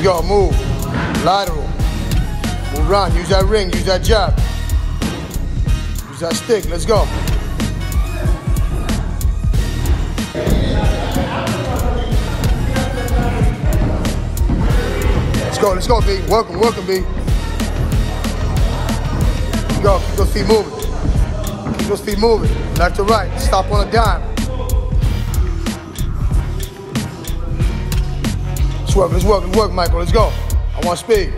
Let's go, move. Lateral. Move around, use that ring, use that jab. Use that stick, let's go. Let's go, B. Welcome, welcome, B. Let's go, keep those feet moving. Keep those feet moving, left to right, stop on a dime. Let's work, Michael, let's go. I want speed.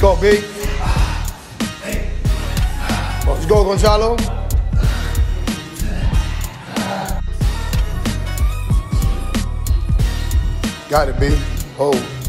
Go, B. Let's go, Gonzalo. Got it, B. Hold.